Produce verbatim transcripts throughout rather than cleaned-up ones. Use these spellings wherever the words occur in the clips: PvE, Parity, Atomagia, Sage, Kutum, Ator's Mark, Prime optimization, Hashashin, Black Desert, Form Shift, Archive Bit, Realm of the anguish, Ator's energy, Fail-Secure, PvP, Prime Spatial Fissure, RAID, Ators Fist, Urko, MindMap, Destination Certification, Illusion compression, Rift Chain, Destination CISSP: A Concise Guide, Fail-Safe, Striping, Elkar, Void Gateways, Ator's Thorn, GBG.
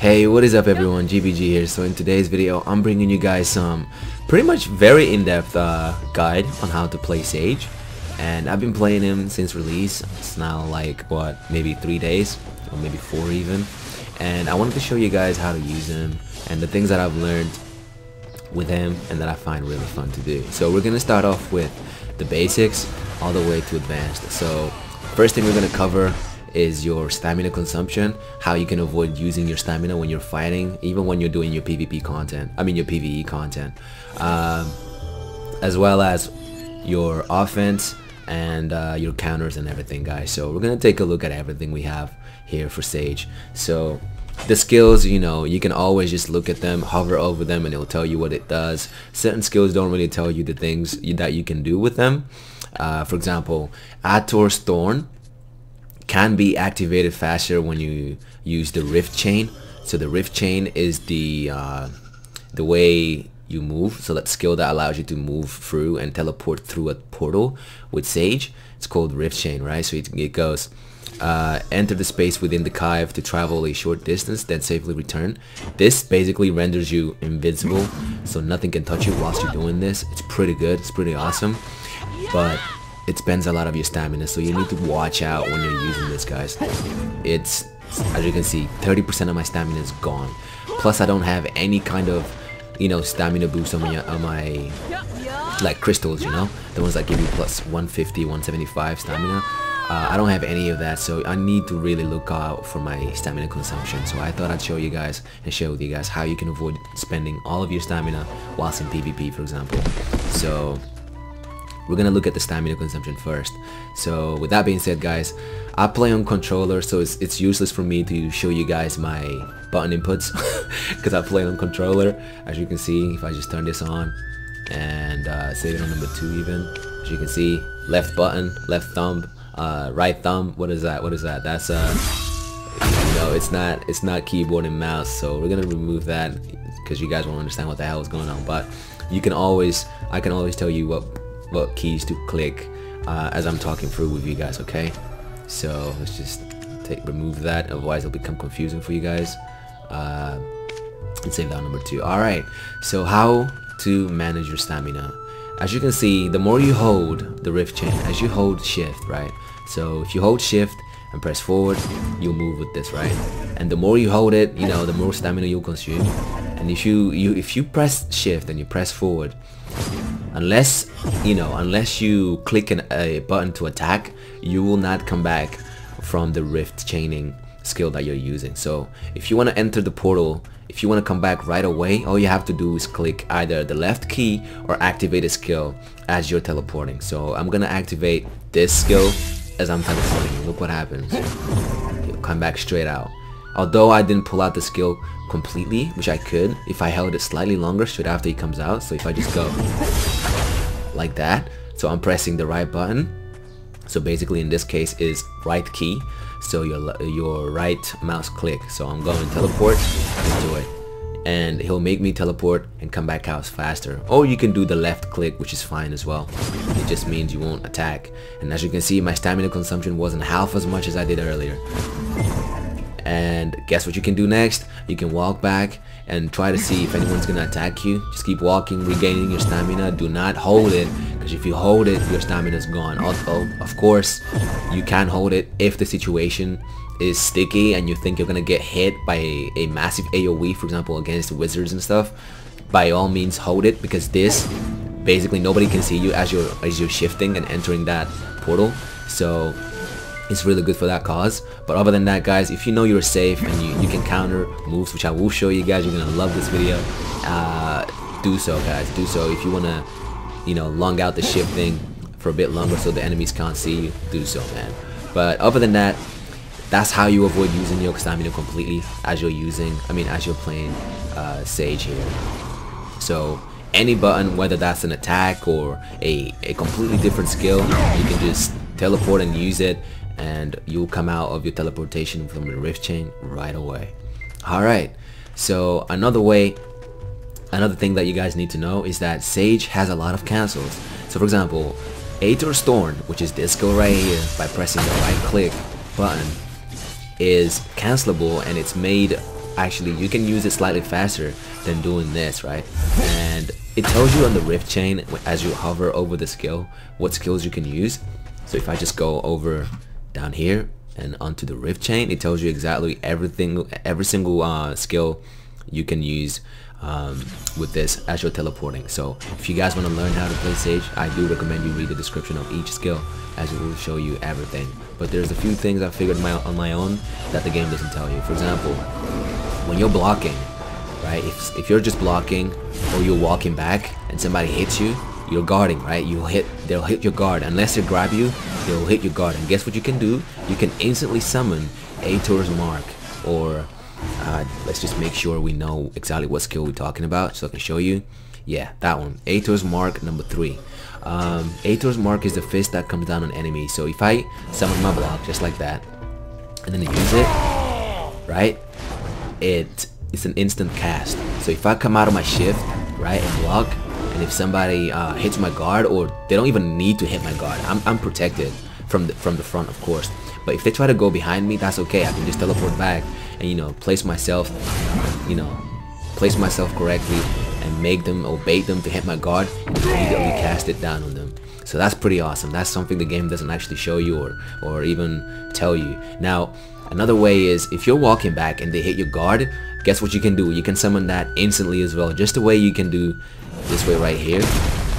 Hey, what is up everyone, G B G here. So in today's video I'm bringing you guys some pretty much very in-depth uh, guide on how to play Sage, and I've been playing him since release. It's now like what, maybe three days or maybe four even, and I wanted to show you guys how to use him and the things that I've learned with him and that I find really fun to do. So we're gonna start off with the basics all the way to advanced. So first thing we're gonna cover is your stamina consumption, how you can avoid using your stamina when you're fighting, even when you're doing your PvP content, I mean your PvE content, um, as well as your offense and uh, your counters and everything, guys. So we're gonna take a look at everything we have here for Sage. So the skills, you know, you can always just look at them, hover over them, and it'll tell you what it does. Certain skills don't really tell you the things you, that you can do with them. Uh, for example, Ator's Thorn can be activated faster when you use the Rift Chain. So the Rift Chain is the uh, the way you move, so that skill that allows you to move through and teleport through a portal with Sage. It's called Rift Chain, right? So it, it goes, uh, enter the space within the Kyve to travel a short distance, then safely return. This basically renders you invincible, so nothing can touch you whilst you're doing this. It's pretty good, it's pretty awesome, but it spends a lot of your stamina, so you need to watch out when you're using this, guys. It's, as you can see, thirty percent of my stamina is gone. Plus I don't have any kind of, you know, stamina boost on my, on my like crystals, you know, the ones that give you plus one fifty, one seventy-five stamina. Uh, I don't have any of that, so I need to really look out for my stamina consumption. So I thought I'd show you guys and share with you guys how you can avoid spending all of your stamina whilst in PvP, for example. So we're gonna look at the stamina consumption first. So with that being said, guys, I play on controller, so it's, it's useless for me to show you guys my button inputs because I play on controller. As you can see, if I just turn this on and uh, save it on number two even, as you can see, left button, left thumb, uh, right thumb, what is that, what is that, that's uh, you know, it's not, it's not keyboard and mouse, so we're gonna remove that because you guys won't understand what the hell is going on. But you can always, I can always tell you what what keys to click uh, as I'm talking through with you guys, okay? So let's just take, remove that, otherwise it'll become confusing for you guys, uh, and save that number two. Alright, so how to manage your stamina. As you can see, the more you hold the Rift Chain, as you hold shift, right? So if you hold shift and press forward, you'll move with this, right? And the more you hold it, you know, the more stamina you'll consume. And if you, you if you press shift and you press forward, unless, you know, unless you click an, a button to attack, you will not come back from the Rift Chaining skill that you're using. So if you want to enter the portal, if you want to come back right away, all you have to do is click either the left key or activate a skill as you're teleporting. So I'm going to activate this skill as I'm teleporting. Look what happens. You'll come back straight out. Although I didn't pull out the skill completely, which I could if I held it slightly longer straight after he comes out. So if I just go like that, so I'm pressing the right button, so basically in this case is right key, so your, your right mouse click. So I'm going teleport into it, and he'll make me teleport and come back out faster. Or you can do the left click, which is fine as well. It just means you won't attack. And as you can see, my stamina consumption wasn't half as much as I did earlier. And guess what you can do next? You can walk back and try to see if anyone's gonna attack you. Just keep walking, regaining your stamina. Do not hold it, because if you hold it, your stamina is gone. Although, of course, you can hold it if the situation is sticky and you think you're gonna get hit by a, a massive AoE, for example, against wizards and stuff. By all means, hold it, because this, basically nobody can see you as you're, as you're shifting and entering that portal. So it's really good for that cause. But other than that, guys, if you know you're safe and you, you can counter moves, which I will show you guys, you're gonna love this video. Uh, do so, guys, do so. If you wanna, you know, long out the shifting for a bit longer so the enemies can't see you, do so, man. But other than that, that's how you avoid using your stamina completely as you're using, I mean, as you're playing uh, Sage here. So any button, whether that's an attack or a, a completely different skill, you can just teleport and use it, and you'll come out of your teleportation from the Rift Chain right away. Alright, so another way, another thing that you guys need to know is that Sage has a lot of cancels. So for example, Ator's Thorn, which is this skill right here, by pressing the right click button, is cancelable, and it's made actually you can use it slightly faster than doing this, right? And it tells you on the Rift Chain as you hover over the skill what skills you can use. So if I just go over down here and onto the Rift Chain, it tells you exactly everything, every single uh, skill you can use um, with this as you're teleporting. So if you guys want to learn how to play Sage, I do recommend you read the description of each skill, as it will show you everything. But there's a few things I figured my, on my own that the game doesn't tell you. For example, when you're blocking, right? If, if you're just blocking or you're walking back and somebody hits you, you're guarding, right? You'll hit, they'll hit your guard. Unless they grab you, they'll hit your guard. And guess what you can do? You can instantly summon Ator's Mark, or uh, let's just make sure we know exactly what skill we're talking about so I can show you. Yeah, that one. Ator's Mark number three. Um, Ator's Mark is the fist that comes down on enemies. So if I summon my block just like that, and then I use it, right? It, it's an instant cast. So if I come out of my shift, right, and block, and if somebody uh, hits my guard, or they don't even need to hit my guard, I'm, I'm protected from the, from the front, of course. But if they try to go behind me, that's okay. I can just teleport back and, you know, place myself, you know, place myself correctly and make them or bait them to hit my guard and immediately cast it down on them. So that's pretty awesome. That's something the game doesn't actually show you or, or even tell you. Now, another way is if you're walking back and they hit your guard, guess what you can do? You can summon that instantly as well. Just the way you can do this way right here,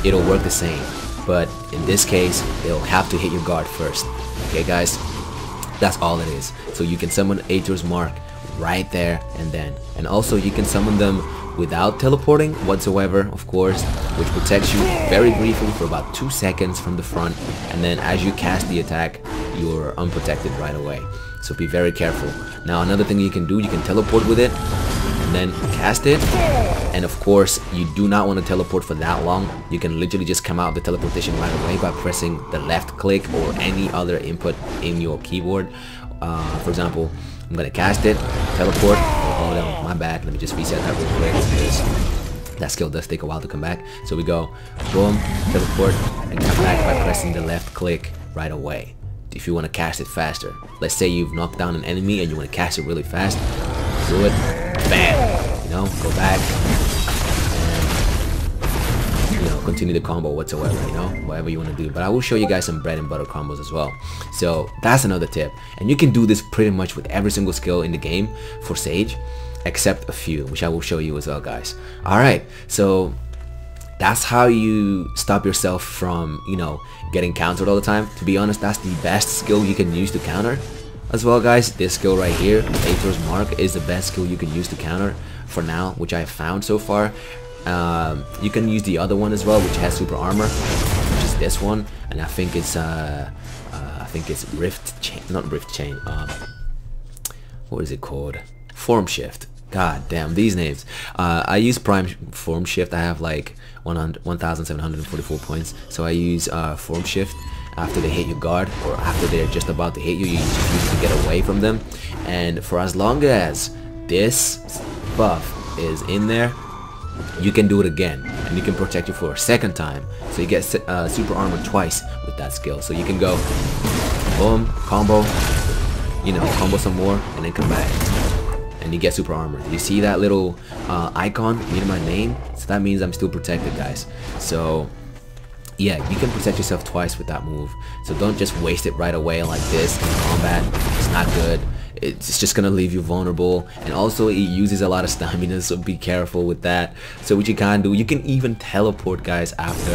it'll work the same. But in this case, they'll have to hit your guard first. Okay guys, that's all it is. So you can summon Ator's Mark right there and then. And also you can summon them without teleporting whatsoever, of course, which protects you very briefly for about two seconds from the front, and then as you cast the attack, you're unprotected right away. So be very careful. Now another thing you can do, you can teleport with it and then cast it. And of course, you do not want to teleport for that long. You can literally just come out of the teleportation right away by pressing the left click or any other input in your keyboard. Uh, for example, I'm gonna cast it, teleport, hold on, my bad, let me just reset that real quick, because that skill does take a while to come back. So we go, boom, teleport, and come back by pressing the left click right away, if you want to cast it faster. Let's say you've knocked down an enemy and you want to cast it really fast, do it, bam, you know, go back, and, you know, continue the combo whatsoever, you know, whatever you want to do. But I will show you guys some bread and butter combos as well. So that's another tip. And you can do this pretty much with every single skill in the game for Sage, except a few, which I will show you as well, guys. Alright, so that's how you stop yourself from, you know, getting countered all the time. To be honest, that's the best skill you can use to counter. As well, guys, this skill right here, Ator's Mark, is the best skill you can use to counter for now, which I have found so far. Um, you can use the other one as well, which has super armor, which is this one, and I think it's uh, uh I think it's Rift Chain, not Rift Chain. Um, what is it called? Form Shift. God damn, these names. Uh, I use Prime Form Shift. I have like one thousand seven hundred forty-four points. So I use uh, Form Shift after they hit your guard, or after they're just about to hit you, you just use it to get away from them. And for as long as this buff is in there, you can do it again, and you can protect you for a second time. So you get uh, super armor twice with that skill. So you can go, boom, combo, you know, combo some more, and then come back. And you get super armor. You see that little uh, icon near my name? So that means I'm still protected, guys. So yeah, you can protect yourself twice with that move. So don't just waste it right away like this in combat. It's not good. It's just gonna leave you vulnerable, and also it uses a lot of stamina, so be careful with that. So what you can do, you can even teleport, guys, after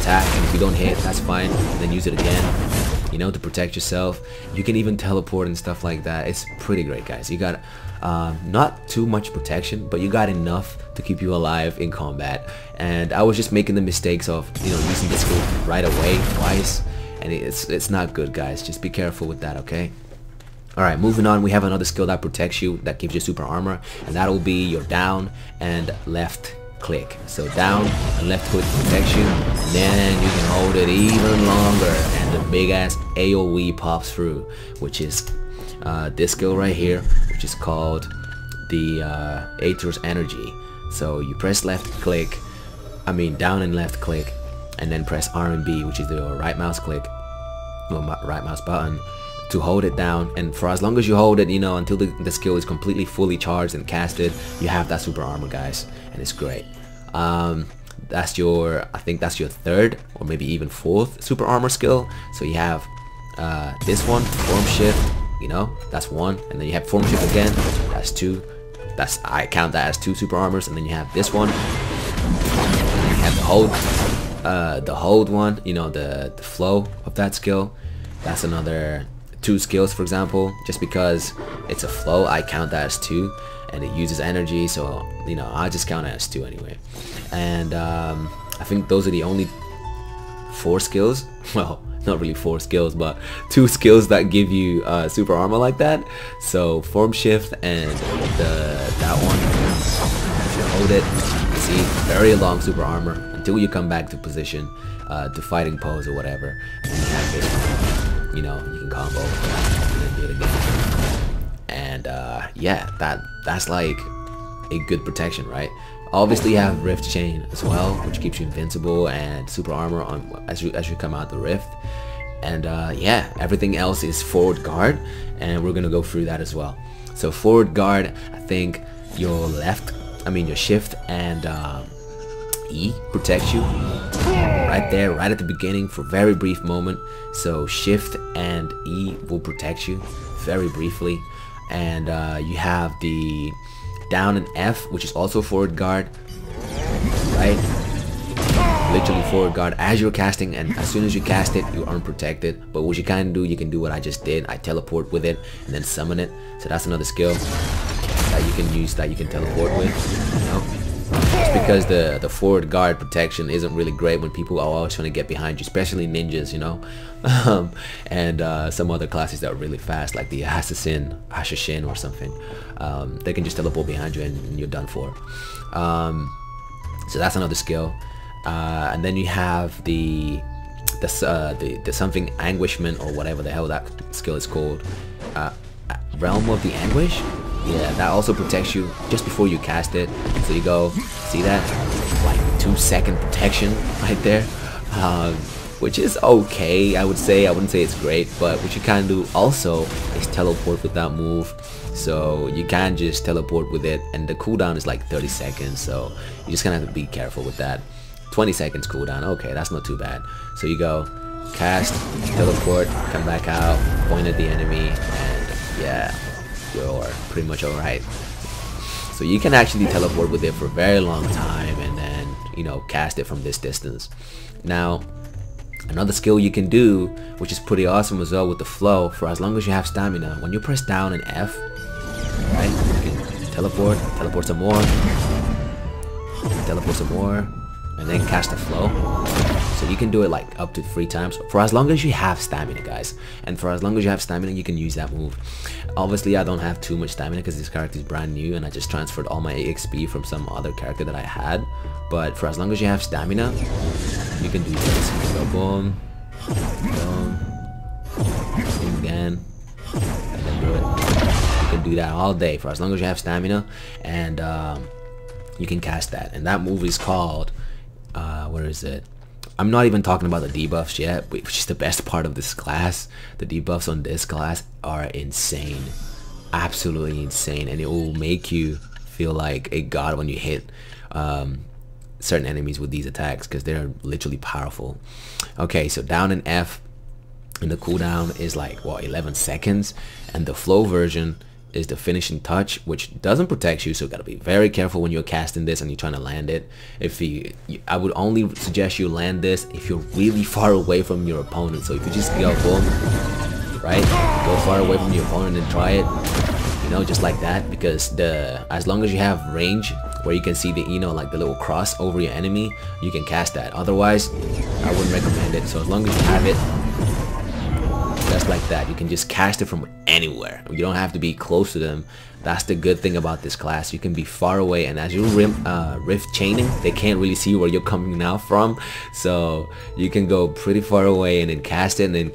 attack, and if you don't hit, that's fine, then use it again, you know, to protect yourself. You can even teleport and stuff like that. It's pretty great, guys. You got uh, not too much protection, but you got enough to keep you alive in combat. And I was just making the mistakes of, you know, using this skill right away twice, and it's it's not good, guys. Just be careful with that, okay? Alright, moving on, we have another skill that protects you, that gives you super armor, and that'll be your down and left click. So down and left click protects you, and then you can hold it even longer, and the big ass AoE pops through, which is uh, this skill right here, which is called the uh, Ator's Energy. So you press left click, I mean down and left click, and then press R and B, which is the right mouse click, well, right mouse button, to hold it down, and for as long as you hold it, you know, until the, the skill is completely fully charged and casted, you have that super armor, guys, and it's great. Um, that's your, I think that's your third or maybe even fourth super armor skill. So you have uh, this one, Form Shift, you know, that's one, and then you have Form Shift again, that's two. That's, I count that as two super armors, and then you have this one, and you have the hold, uh, the hold one, you know, the, the flow of that skill. That's another two skills, for example, just because it's a flow, I count that as two, and it uses energy, so, you know, I just count it as two anyway. And um, I think those are the only four skills, well, not really four skills, but two skills that give you uh, super armor like that. So Form Shift and the, that one, if you hold it, you see, very long super armor until you come back to position, uh, to fighting pose or whatever, and you have this one, you know, you can combo and then do it again. And uh, yeah, that that's like a good protection, right? Obviously you have Rift Chain as well, which keeps you invincible and super armor on as you as you come out the rift. And uh, yeah, everything else is forward guard, and we're gonna go through that as well. So forward guard, I think your left, I mean your shift and um, E protects you right there, right at the beginning for a very brief moment. So shift and E will protect you very briefly, and uh, you have the down and F, which is also forward guard, right? Literally forward guard as you're casting, and as soon as you cast it, you aren't protected. But what you can do, you can do what I just did. I teleport with it and then summon it. So that's another skill that you can use, that you can teleport with, you know? Just because the, the forward guard protection isn't really great when people are always trying to get behind you, especially ninjas, you know? Um, and uh, some other classes that are really fast, like the Hashashin, Hashashin or something. Um, they can just teleport behind you and, and you're done for. Um, so that's another skill. Uh, and then you have the the, uh, the the something anguishment or whatever the hell that skill is called. Uh, Realm of the Anguish? Yeah, that also protects you just before you cast it. So you go, see that? Like two second protection right there. Um, which is okay, I would say. I wouldn't say it's great, but what you can do also is teleport with that move. So you can just teleport with it, and the cooldown is like thirty seconds, so you just gonna have to be careful with that. twenty seconds cooldown, okay, that's not too bad. So you go, cast, teleport, come back out, point at the enemy, and yeah, you're pretty much alright. So you can actually teleport with it for a very long time, and then, you know, cast it from this distance. Now, another skill you can do, which is pretty awesome as well with the flow, for as long as you have stamina, when you press down and F, right, you can teleport, teleport some more, teleport some more, and then cast a flow. So you can do it like up to three times for as long as you have stamina, guys. And for as long as you have stamina, you can use that move. Obviously, I don't have too much stamina because this character is brand new, and I just transferred all my X P from some other character that I had. But for as long as you have stamina, you can do this. So boom, boom, boom again, and then do it. You can do that all day for as long as you have stamina, and um, you can cast that. And that move is called, uh, where is it? I'm not even talking about the debuffs yet, which is the best part of this class. The debuffs on this class are insane, absolutely insane, and it will make you feel like a god when you hit um, certain enemies with these attacks, because they're literally powerful. Okay, so down in F, and the cooldown is like, what, eleven seconds, and the flow version is the finishing touch, which doesn't protect you, so you gotta be very careful when you're casting this and you're trying to land it. If you, you I would only suggest you land this if you're really far away from your opponent. So if you just go boom, right, go far away from your opponent and try it, you know, just like that, because the as long as you have range where you can see the, you know, like the little cross over your enemy, you can cast that. Otherwise, I wouldn't recommend it. So as long as you have it, just like that, you can just cast it from anywhere. You don't have to be close to them. That's the good thing about this class. You can be far away, and as you're rim, uh, rift chaining, they can't really see where you're coming out from, so you can go pretty far away and then cast it and then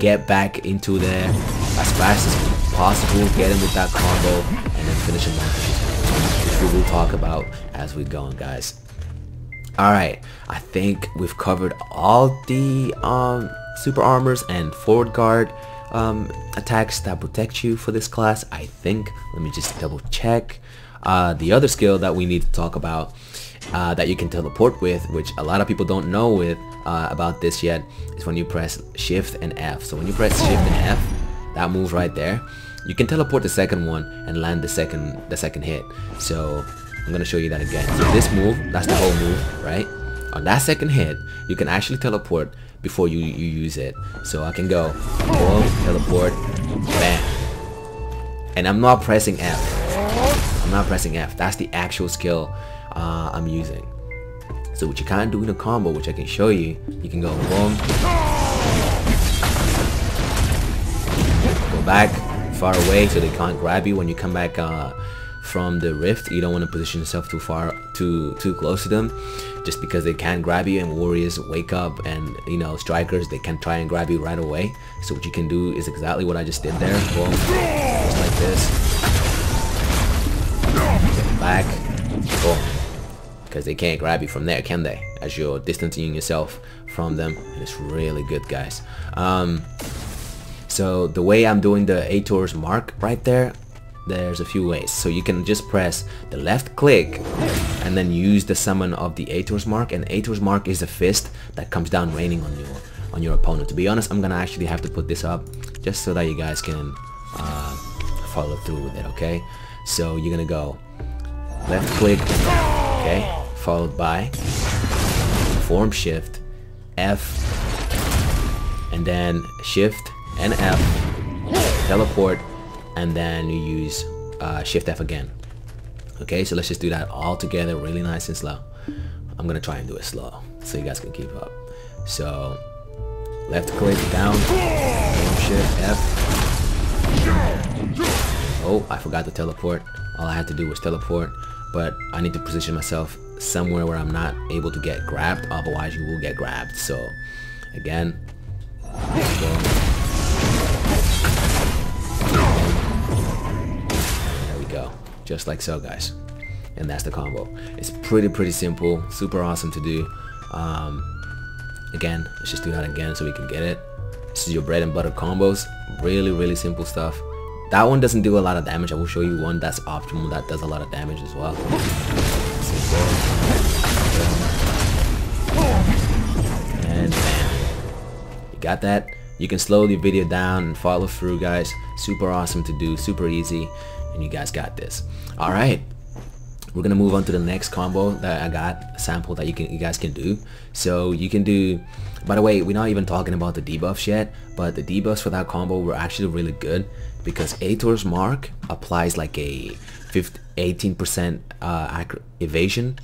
get back into there as fast as possible, get in with that combo, and then finish him off, which we will talk about as we go on, guys. Alright, I think we've covered all the um super armors and forward guard um, attacks that protect you for this class, I think. Let me just double check. Uh, the other skill that we need to talk about uh, that you can teleport with, which a lot of people don't know with uh, about this yet, is when you press Shift and F. So when you press Shift and F, that move right there, you can teleport the second one and land the second the second hit. So I'm gonna show you that again. So this move, that's the whole move, right? On that second hit, you can actually teleport before you, you use it. So I can go, whoa, teleport, bam. And I'm not pressing F. I'm not pressing F. That's the actual skill uh, I'm using. So what you can't do in a combo, which I can show you, you can go, boom, go back far away so they can't grab you when you come back uh, from the rift. You don't want to position yourself too far, too too close to them, just because they can grab you, and warriors wake up, and you know, strikers, they can try and grab you right away. So what you can do is exactly what I just did there. Boom, just like this, get back, boom, because they can't grab you from there, can they, as you're distancing yourself from them. And it's really good, guys. um so the way I'm doing the Ator's Mark right there, there's a few ways. So you can just press the left click and then use the summon of the Ator's Mark, and Ator's Mark is a fist that comes down raining on your on your opponent. To be honest, I'm gonna actually have to put this up just so that you guys can uh, follow through with it, okay? So you're gonna go left click, okay, followed by Form Shift, F, and then Shift and F, teleport, and then you use uh, Shift F again. Okay, so let's just do that all together, really nice and slow. I'm gonna try and do it slow so you guys can keep up. So left click down, Shift F. Oh, I forgot to teleport. All I had to do was teleport, but I need to position myself somewhere where I'm not able to get grabbed, otherwise you will get grabbed. So again, go. Just like so, guys, and that's the combo. It's pretty pretty simple, super awesome to do. Um, again, let's just do that again so we can get it. This is your bread and butter combos, really really simple stuff. That one doesn't do a lot of damage. I will show you one that's optimal that does a lot of damage as well. And bam, you got that. You can slow the video down and follow through, guys. Super awesome to do, super easy, and you guys got this. All right, we're gonna move on to the next combo that I got sample that you can you guys can do. So you can do, by the way, we're not even talking about the debuffs yet, but the debuffs for that combo were actually really good because Ator's Mark applies like a eighteen percent uh, evasion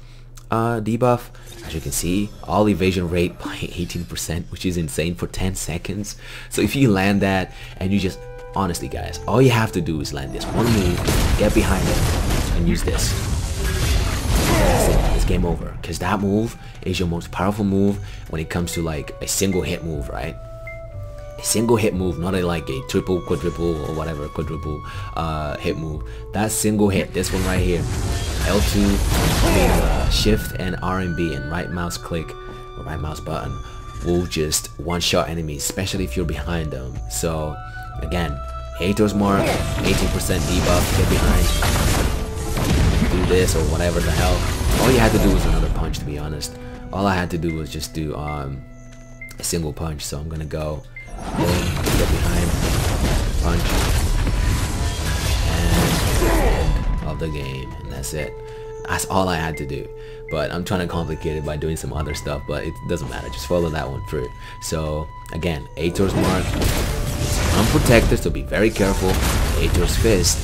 uh, debuff. As you can see, all evasion rate by eighteen percent, which is insane for ten seconds. So if you land that and you just, honestly guys, all you have to do is land this one move, get behind it, and use this. That's it. It's game over, because that move is your most powerful move when it comes to like a single hit move, right? A single hit move, not a, like a triple, quadruple, or whatever, quadruple uh, hit move. That single hit, this one right here, L two, I mean, uh, Shift and R and B and right mouse click, or right mouse button, will just one-shot enemies, especially if you're behind them. So again, Ator's Mark, eighteen percent debuff, get behind, do this or whatever the hell. All you had to do was another punch, to be honest. All I had to do was just do um, a single punch. So I'm gonna go, boom, get behind, punch, and end of the game, and that's it. That's all I had to do, but I'm trying to complicate it by doing some other stuff, but it doesn't matter, just follow that one through. So again, Ator's Mark, unprotected, so be very careful, Ator's Fist,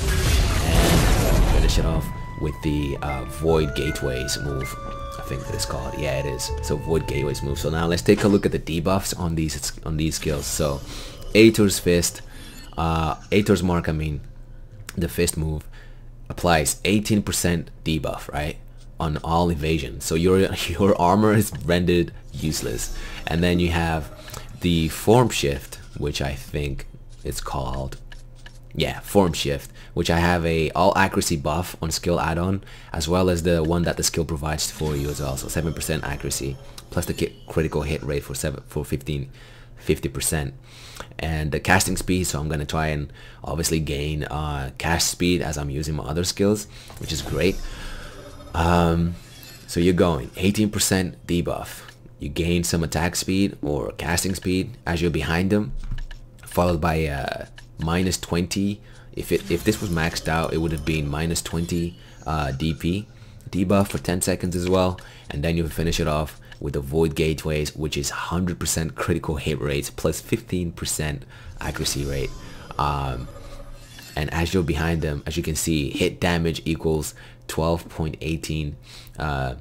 and finish it off with the uh, Void Gateways move, I think that it's called. Yeah, it is. So Void Gateways move. So now let's take a look at the debuffs on these on these skills. So Ator's Fist, uh, Ator's Mark, I mean, the fist move applies eighteen percent debuff, right, on all evasion. So your your armor is rendered useless. And then you have the Form Shift, which I think it's called, yeah, Form Shift, which I have a all accuracy buff on skill add-on, as well as the one that the skill provides for you as well. So seven percent accuracy plus the critical hit rate for seven for fifteen fifty percent. And the casting speed, so I'm going to try and obviously gain uh, cast speed as I'm using my other skills, which is great. Um, so you're going eighteen percent debuff. You gain some attack speed or casting speed as you're behind them, followed by uh, minus twenty. If, it, if this was maxed out, it would have been minus twenty uh, D P. Debuff for ten seconds as well, and then you finish it off with the Void Gateways, which is one hundred percent critical hit rates plus fifteen percent accuracy rate. Um, and as you're behind them, as you can see, hit damage equals twelve point one eight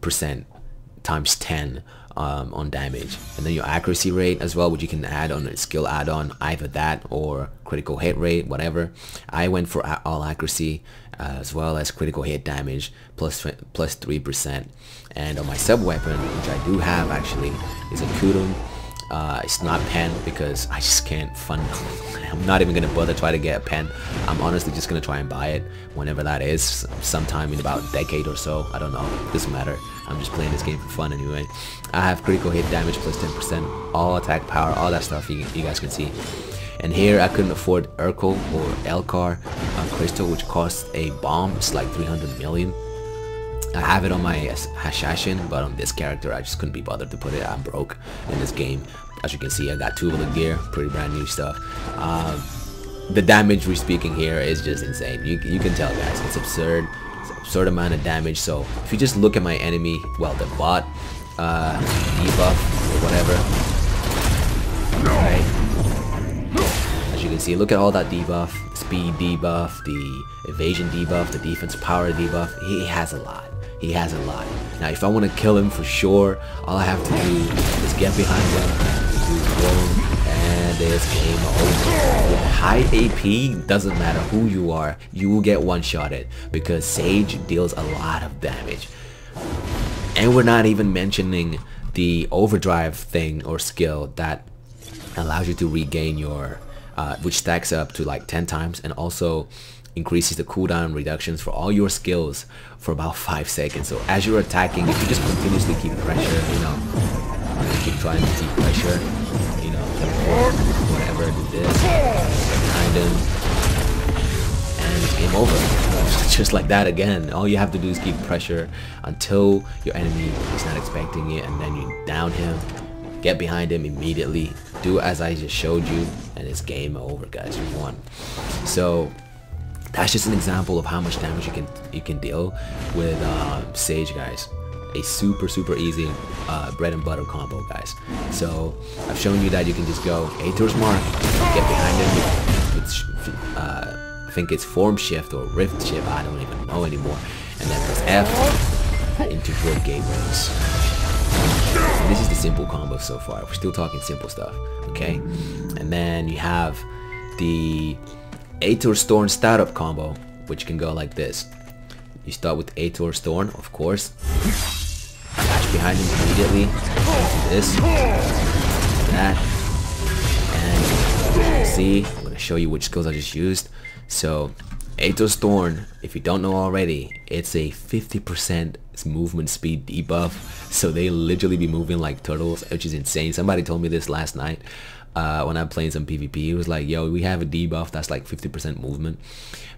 percent uh, times ten um, on damage. And then your accuracy rate as well, which you can add on a skill add-on, either that or critical hit rate, whatever. I went for all accuracy, Uh, as well as critical hit damage plus plus three percent. And on my sub weapon, which I do have actually, is a Kutum. Uh, it's not pen because I just can't fund. I'm not even gonna bother try to get a pen. I'm honestly just gonna try and buy it whenever that is, sometime in about a decade or so. I don't know, doesn't matter. I'm just playing this game for fun anyway. I have critical hit damage plus ten percent, all attack power, all that stuff you, you guys can see. And here I couldn't afford Urko or Elkar uh, crystal, which costs a bomb. It's like three hundred million. I have it on my Hashashin, but on this character I just couldn't be bothered to put it. I'm broke in this game. As you can see, I got two of the gear, pretty brand new stuff. Um, the damage we're speaking here is just insane. You, you can tell, guys, it's absurd. It's an absurd amount of damage. So if you just look at my enemy, well, the bot uh, debuff or whatever, no. Right? As you can see, look at all that debuff, speed debuff, the evasion debuff, the defense power debuff. He has a lot. He has a lot. Now, if I want to kill him for sure, all I have to do is get behind him, boom, and it's game over. With high A P, doesn't matter who you are, you will get one-shotted because Sage deals a lot of damage. And we're not even mentioning the overdrive thing or skill that allows you to regain your... Uh, which stacks up to like ten times and also increases the cooldown reductions for all your skills for about five seconds. So as you're attacking, if you just continuously keep pressure, you know, keep trying to keep pressure, you know, whatever, do this, behind him, and it's game over. Just like that again. All you have to do is keep pressure until your enemy is not expecting it, and then you down him. Get behind him immediately, do as I just showed you, and it's game over, guys. You won. So that's just an example of how much damage you can you can deal with uh, Sage, guys. A super super easy uh, bread and butter combo, guys. So I've shown you that you can just go Ator's Mark, get behind him with uh, I think it's Form Shift or Rift Shift, I don't even know anymore, and then press F into Void Gateways. This is the simple combo so far. We're still talking simple stuff, okay? And then you have the Ator's Thorn startup combo, which can go like this. You start with Ator's Thorn, of course. Dash behind him immediately. Do this, do that, and see. I'm gonna show you which skills I just used. So Ator's Thorn, if you don't know already, it's a fifty percent movement speed debuff, so they literally be moving like turtles, which is insane. Somebody told me this last night uh, when I'm playing some PvP. He was like, yo, we have a debuff that's like fifty percent movement.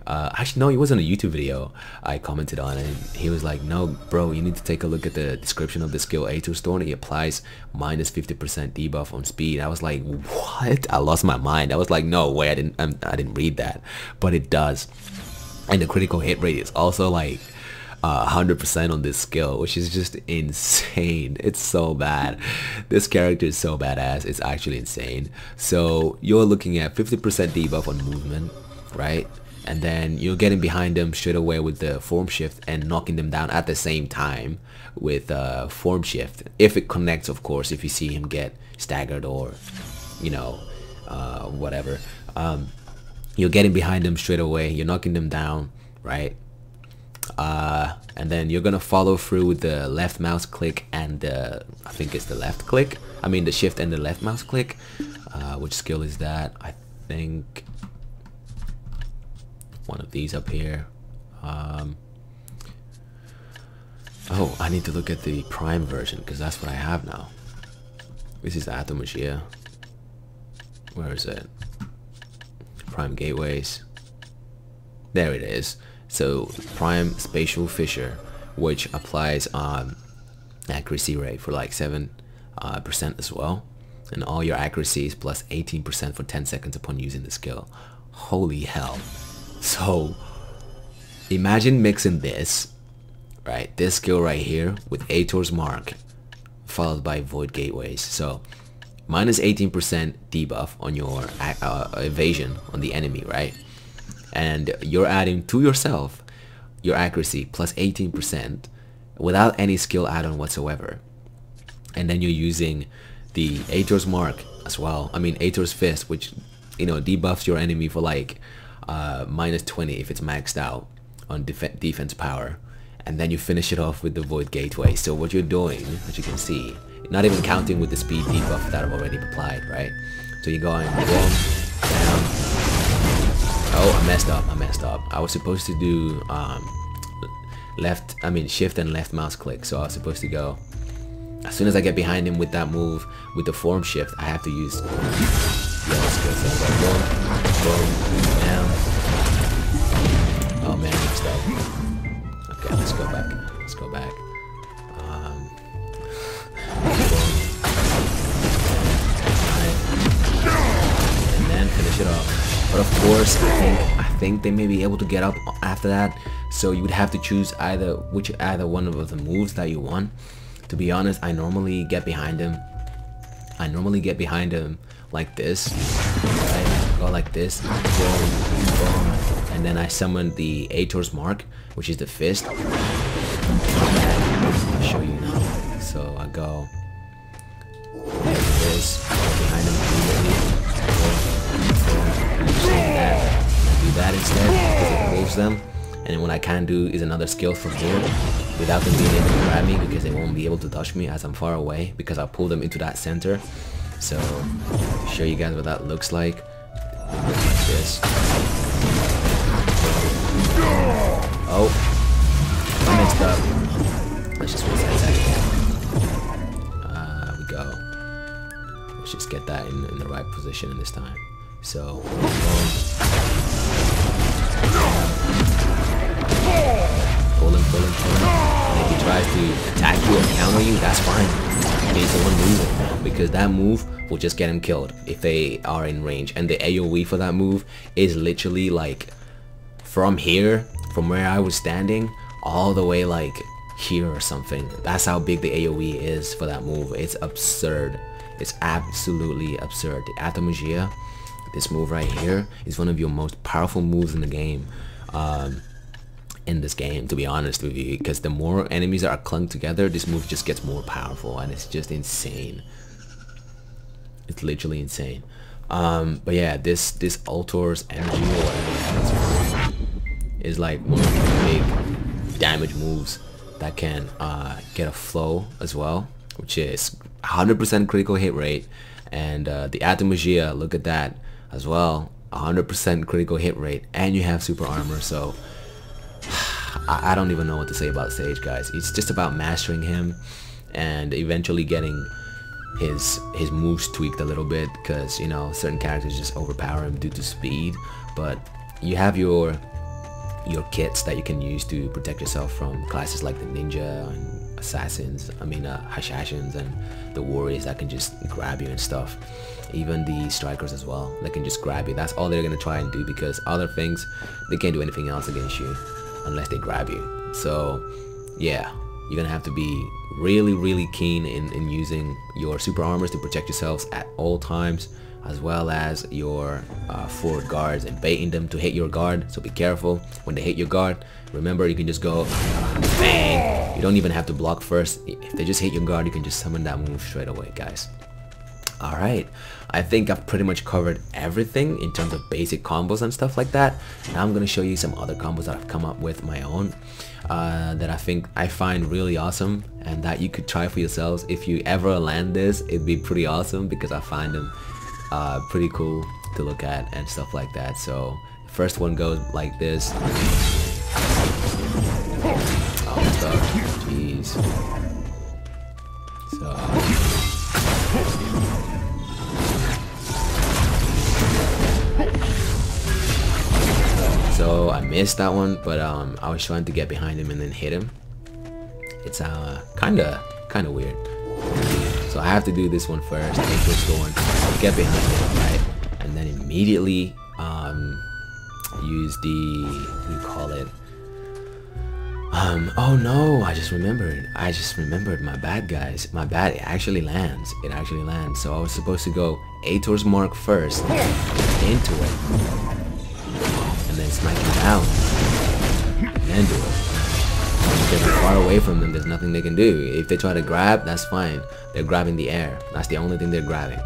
Uh, actually, no, it wasn't a YouTube video I commented on, and he was like, no, bro, you need to take a look at the description of the skill Ator's Thorn. It applies minus fifty percent debuff on speed. I was like, what? I lost my mind. I was like, no way, I didn't, I'm, I didn't read that, but it does. And the critical hit rate is also like one hundred percent on this skill, which is just insane. It's so bad. This character is so badass. It's actually insane. So you're looking at fifty percent debuff on movement, right? And then you're getting behind them straight away with the Form Shift and knocking them down at the same time with uh, Form Shift. If it connects, of course, if you see him get staggered or, you know, uh, whatever. Um, you're getting behind them straight away. You're knocking them down, right? Uh, and then you're gonna follow through with the left mouse click and the, I think it's the left click, I mean the shift and the left mouse click. Uh, which skill is that? I think one of these up here. Um, oh, I need to look at the Prime version because that's what I have now. This is the Atomagia. Where is it? Prime Gateways. There it is. So Prime Spatial Fissure, which applies um, accuracy rate for like seven percent uh, percent as well. And all your accuracy is plus eighteen percent for ten seconds upon using the skill. Holy hell. So imagine mixing this, right? This skill right here with Ator's Mark, followed by Void Gateways. So minus eighteen percent debuff on your uh, evasion on the enemy, right? And you're adding to yourself your accuracy plus eighteen percent without any skill add-on whatsoever. And then you're using the Ator's Mark as well. I mean, Ator's Fist, which, you know, debuffs your enemy for like uh, minus twenty if it's maxed out on def defense power. And then you finish it off with the Void Gateway. So what you're doing, as you can see, not even counting with the speed debuff that I've already applied, right? So you're going down, down. Oh, I messed up, I messed up. I was supposed to do um, left, I mean shift and left mouse click. So I was supposed to go, as soon as I get behind him with that move, with the form shift, I have to use the other skill. So I'm going boom, down. Oh man, I messed up. Okay, let's go back. Let's go back. Um, and then finish it off. But of course, I think I think they may be able to get up after that. So you would have to choose either which either one of the moves that you want. To be honest, I normally get behind him. I normally get behind him like this. Right? Go like this. Boom, boom. And then I summon the Ator's Mark, which is the fist. I'll show you now. So I go like this, behind him immediately. Do that instead because it moves them. And then what I can do is another skill from here without them being able to grab me, because they won't be able to touch me as I'm far away, because I'll pull them into that center. So I'll show you guys what that looks like. It looks like this. Oh, I mixed up. Let's just reset that. Uh, there we go. Let's just get that in, in the right position this time. So, boom. Pull him, pull him, pull him. And if he tries to attack you or counter you, that's fine. You need someone moving, man, because that move will just get him killed if they are in range. And the A O E for that move is literally like from here, from where I was standing, all the way like here or something. That's how big the A O E is for that move. It's absurd. It's absolutely absurd. The Atomagia, this move right here, is one of your most powerful moves in the game. Um, in this game, to be honest with you, because the more enemies are clunked together, this move just gets more powerful, and it's just insane. It's literally insane. Um, but yeah, this this Ator's energy or whatever is like one of the big damage moves that can uh, get a flow as well, which is one hundred percent critical hit rate. And uh, the Atomagia, look at that as well, one hundred percent critical hit rate, and you have super armor. So I, I don't even know what to say about Sage, guys. It's just about mastering him and eventually getting his his moves tweaked a little bit, because, you know, certain characters just overpower him due to speed. But you have your your kits that you can use to protect yourself from classes like the ninja and assassins, I mean uh, Hashashins, and the warriors that can just grab you and stuff. Even the strikers as well, they can just grab you. That's all they're gonna try and do, because other things, they can't do anything else against you unless they grab you. So yeah, you're gonna have to be really really keen in, in using your super armors to protect yourselves at all times, as well as your uh, forward guards, and baiting them to hit your guard. So be careful when they hit your guard. Remember, you can just go bang. You don't even have to block first. If they just hit your guard, you can just summon that move straight away, guys. Alright, I think I've pretty much covered everything in terms of basic combos and stuff like that. Now I'm going to show you some other combos that I've come up with my own uh, that I think I find really awesome, and that you could try for yourselves. If you ever land this, it'd be pretty awesome, because I find them Uh, pretty cool to look at and stuff like that. So the first one goes like this. Oh, stuff. Jeez. So so I missed that one, but um, I was trying to get behind him and then hit him. It's uh, kinda, kinda weird. So I have to do this one first, take this one, get behind him, right? And then immediately um, use the, what do you call it? Um, oh no, I just remembered. I just remembered my bad, guys. My bad, it actually lands. It actually lands. So I was supposed to go Ator's Mark first, into it, and then smack it down, and then do it. Because we're far away from them, there's nothing they can do. If they try to grab, that's fine. They're grabbing the air. That's the only thing they're grabbing.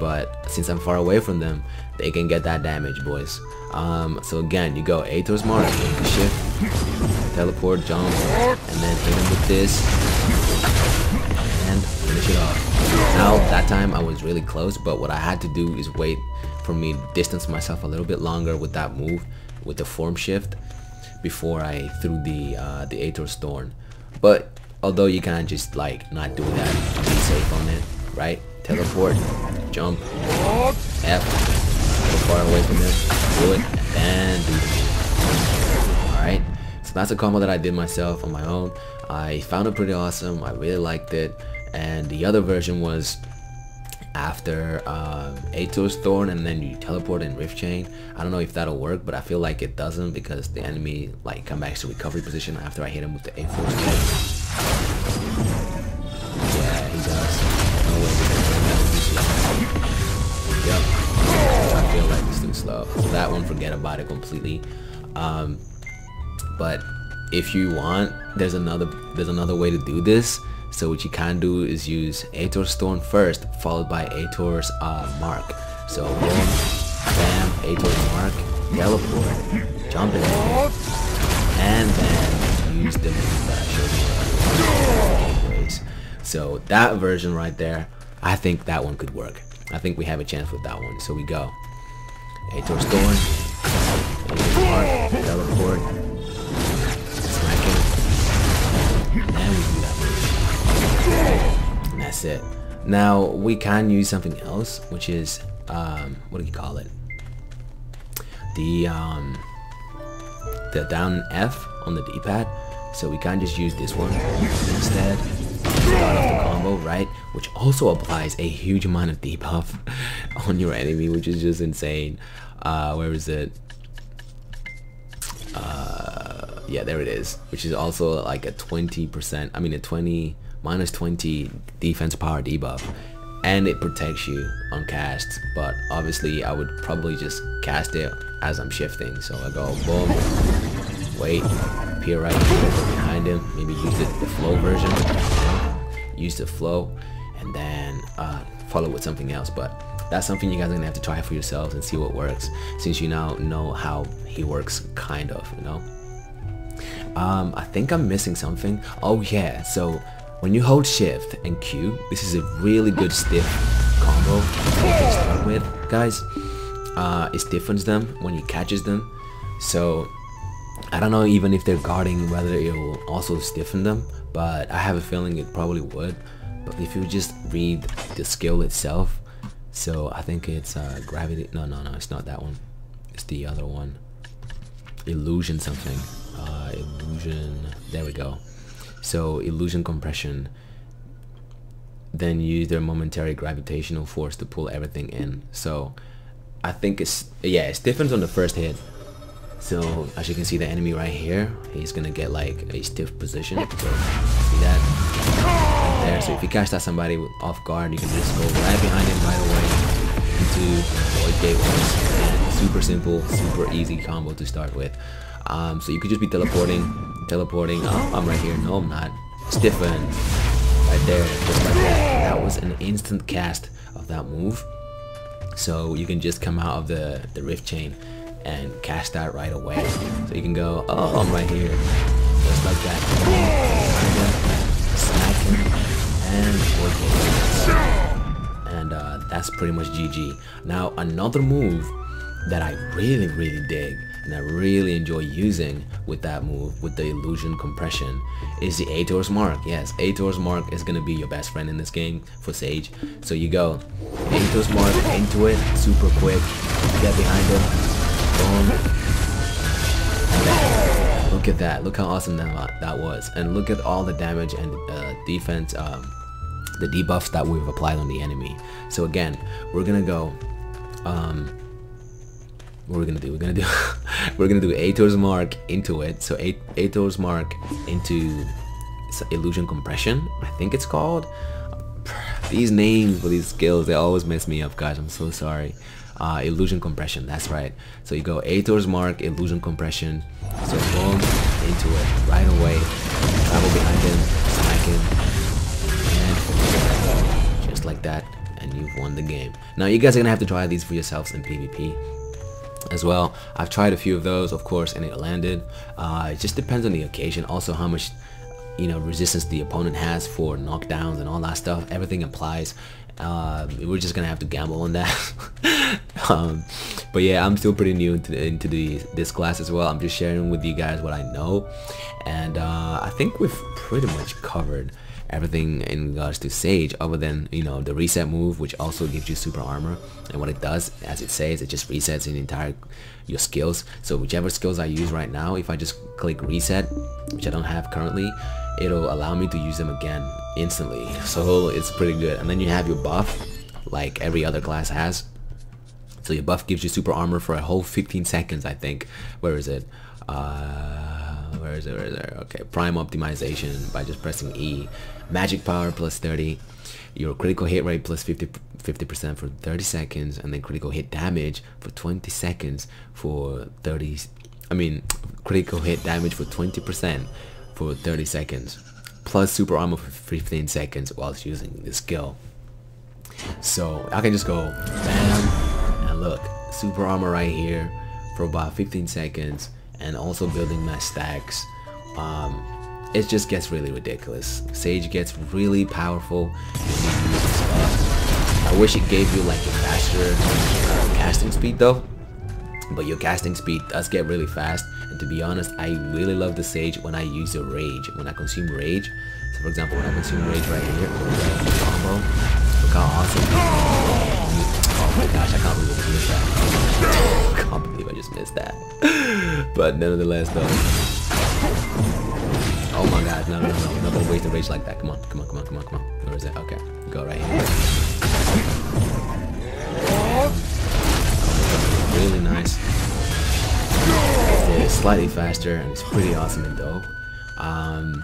But since I'm far away from them, they can get that damage, boys. Um, so again, you go Ator's Mark, shift, teleport, jump, and then hit him with this, and finish it off. Now, that time I was really close, but what I had to do is wait for me to distance myself a little bit longer with that move, with the form shift, before I threw the uh, the Ator's Thorn. But although you can just like not do that, be safe on it, right? Teleport, jump, F, go far away from it, do it, and do it. All right. So that's a combo that I did myself on my own. I found it pretty awesome. I really liked it. And the other version was after um, Ator's Thorn, and then you teleport in Rift Chain. I don't know if that'll work, but I feel like it doesn't, because the enemy like come back to recovery position after I hit him with the A four. Yeah, he does. No way to yep. I feel like it's too slow. So that one, forget about it completely. Um, But if you want, there's another there's another way to do this. So what you can do is use Ator's Thorn first, followed by Ator's uh, Mark. So boom, bam, Ator's Mark, teleport, jump in there, and then use the move that I showed you anyways. So that version right there, I think that one could work. I think we have a chance with that one. So we go Ator's Thorn, Ator's Mark, teleport. And that's it. Now we can use something else, which is um, what do you call it? The um, the down F on the D-pad. So we can just use this one instead. Start off the combo, right? Which also applies a huge amount of debuff on your enemy, which is just insane. Uh, where is it? Uh, yeah, there it is. Which is also like a twenty percent. I mean, a twenty. Minus twenty defense power debuff, and it protects you on casts, but obviously I would probably just cast it as I'm shifting. So I go boom, wait, peer right here, go behind him, maybe use the, the flow version, use the flow, and then uh, follow with something else. But that's something you guys are gonna have to try for yourselves and see what works, since you now know how he works, kind of, you know. Um, I think I'm missing something. Oh yeah, so when you hold shift and Q, this is a really good stiff combo to start with, guys. Uh, it stiffens them when you catches them. So I don't know even if they're guarding whether it will also stiffen them, but I have a feeling it probably would. But if you just read the skill itself, so I think it's uh, gravity. No, no, no, it's not that one. It's the other one. Illusion something. Uh, illusion. There we go. So illusion compression, then use their momentary gravitational force to pull everything in. So I think it's, yeah, it stiffens on the first hit. So as you can see, the enemy right here, he's gonna get like a stiff position. So see that right there. So if you catch that somebody off guard, you can just go right behind him right away into Void Gateways. And super simple, super easy combo to start with. Um, so you could just be teleporting. Teleporting, oh, I'm right here, no I'm not, stiffen, right there, just like that. That was an instant cast of that move, so you can just come out of the, the Rift Chain and cast that right away. So you can go, oh I'm right here, just like that, smack him, and work it, and uh, that's pretty much G G. Now another move that I really really dig and I really enjoy using with that move, with the illusion compression, is the Ator's Mark. Yes, Ator's Mark is gonna be your best friend in this game for Sage. So you go Ator's Mark into it, super quick, get behind him, boom, Look at that. Look how awesome that, that was. And look at all the damage and uh, defense, um, the debuffs that we've applied on the enemy. So again, we're going to go... Um, what we're gonna do? We're gonna do we're gonna do Ator's Mark into it. So Ator's Mark into Illusion Compression, I think it's called. These names for these skills, they always mess me up, guys. I'm so sorry. Uh, Illusion Compression, that's right. So you go Ator's Mark, Illusion Compression. So boom, into it right away. Travel behind him, smack him, and just like that, and you've won the game. Now you guys are gonna have to try these for yourselves in PvP as well. I've tried a few of those, of course, and it landed. Uh, it just depends on the occasion, also how much, you know, resistance the opponent has for knockdowns and all that stuff. Everything applies. Uh, we're just gonna have to gamble on that. um, but yeah, I'm still pretty new into, into the, this class as well. I'm just sharing with you guys what I know, and uh, I think we've pretty much covered everything in regards to Sage, other than, you know, the reset move, which also gives you super armor. And what it does, as it says, it just resets the entire your skills. So whichever skills I use right now, if I just click reset, which I don't have currently, it'll allow me to use them again instantly. So it's pretty good. And then you have your buff, like every other class has. So your buff gives you super armor for a whole fifteen seconds, I think. Where is it? Uh... Where is it? Where is it? Okay, Prime optimization by just pressing E. Magic power plus thirty. Your critical hit rate plus fifty percent for thirty seconds, and then critical hit damage for twenty seconds for thirty. I mean, critical hit damage for twenty percent for thirty seconds, plus super armor for fifteen seconds whilst using this skill. So I can just go bam, and look, super armor right here for about fifteen seconds. And also building my stacks. Um, it just gets really ridiculous. Sage gets really powerful. I wish it gave you like a faster uh, casting speed though, but your casting speed does get really fast. And to be honest, I really love the Sage when I use a rage, when I consume rage. So for example, when I consume rage right here, combo, look how awesome. Oh my gosh, I can't believe I missed that. I can't believe I just missed that. But nonetheless though, oh my god, no, no, no, no, don't waste the rage like that. Come on, come on, come on, come on, come on. Where is it? Okay, go right here. Oh, really nice. It's slightly faster, and it's pretty awesome and dope. Um,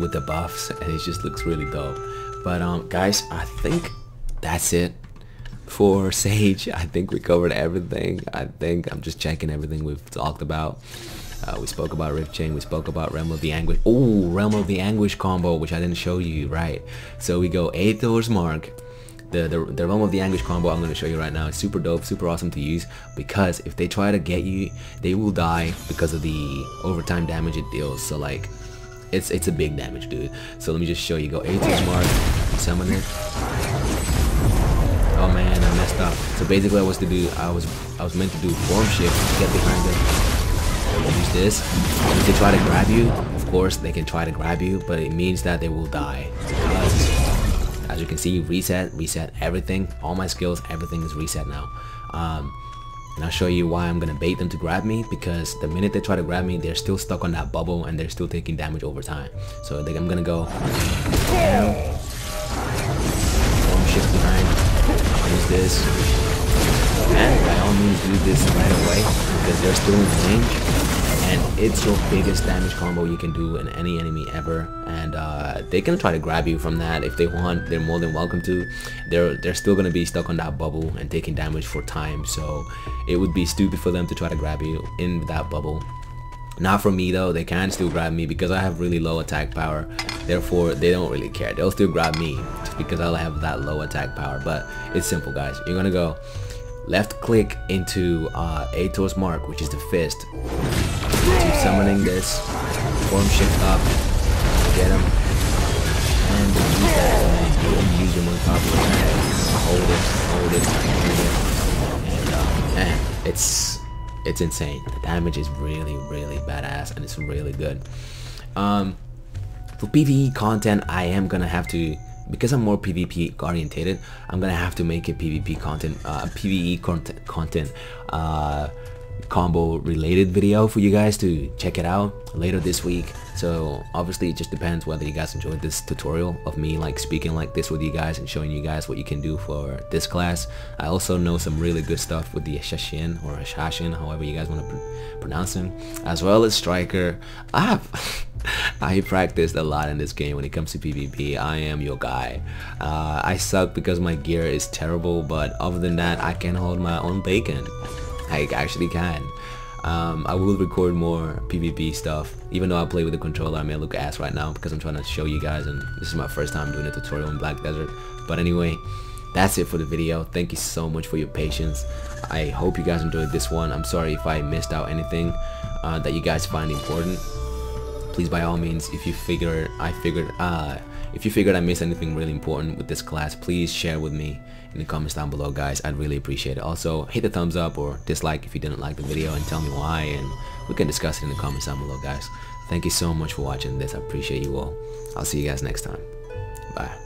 with the buffs, and it just looks really dope. But um, guys, I think that's it. For Sage, I think we covered everything. I think I'm just checking everything we've talked about. Uh, we spoke about Rift Chain, we spoke about Realm of the Anguish. Oh, Realm of the Anguish combo, which I didn't show you, right? So we go Ator's Mark. The, the, the Realm of the Anguish combo I'm going to show you right now is super dope, super awesome to use, because if they try to get you, they will die because of the overtime damage it deals. So like, it's, it's a big damage, dude. So let me just show you. Go Ator's Mark, summon it. Oh man, I messed up. So basically, I was to do, I was, I was meant to do Form Shift to get behind them. So use this. And if they try to grab you, of course they can try to grab you, but it means that they will die. Because, as you can see, reset, reset everything. All my skills, everything is reset now. Um, and I'll show you why I'm gonna bait them to grab me, because the minute they try to grab me, they're still stuck on that bubble and they're still taking damage over time. So they, I'm gonna go. Down, Form Shift behind. Use this, and by all means do this right away, because they're still in range, and it's your biggest damage combo you can do in any enemy ever. And uh, they can try to grab you from that if they want. They're more than welcome to. They're they're still gonna be stuck on that bubble and taking damage for time. So it would be stupid for them to try to grab you in that bubble. Not for me though. They can still grab me because I have really low attack power. Therefore, they don't really care. They'll still grab me just because I'll have that low attack power. But it's simple, guys. You're gonna go left click into uh, Ator's Mark, which is the fist. Keep summoning this. Form shift up. Get him. And use that, and use him on top of his head. Hold it. Hold it. Hold it. And uh, man, it's. It's insane. The damage is really, really badass, and it's really good. Um, for PvE content, I am gonna have to, because I'm more PvP orientated, I'm gonna have to make it PvP content, uh, PvE content, content. Uh, combo related video for you guys to check it out later this week. So obviously it just depends whether you guys enjoyed this tutorial of me like speaking like this with you guys and showing you guys what you can do for this class. I also know some really good stuff with the Hashashin or Hashashin, however you guys want to pr pronounce him, as well as Striker. I have I practiced a lot in this game when it comes to PvP. I am your guy. Uh, I suck because my gear is terrible, but other than that, I can hold my own bacon. I actually can. Um, I will record more PvP stuff. Even though I play with the controller, I may look ass right now because I'm trying to show you guys, and this is my first time doing a tutorial in Black Desert. But anyway, that's it for the video. Thank you so much for your patience. I hope you guys enjoyed this one. I'm sorry if I missed out anything uh, that you guys find important. Please, by all means, if you figure I figured uh, if you figured I missed anything really important with this class, please share with me in the comments down below, guys. I'd really appreciate it. Also, hit the thumbs up or dislike if you didn't like the video and tell me why, and we can discuss it in the comments down below, guys. Thank you so much for watching this. I appreciate you all. I'll see you guys next time. Bye.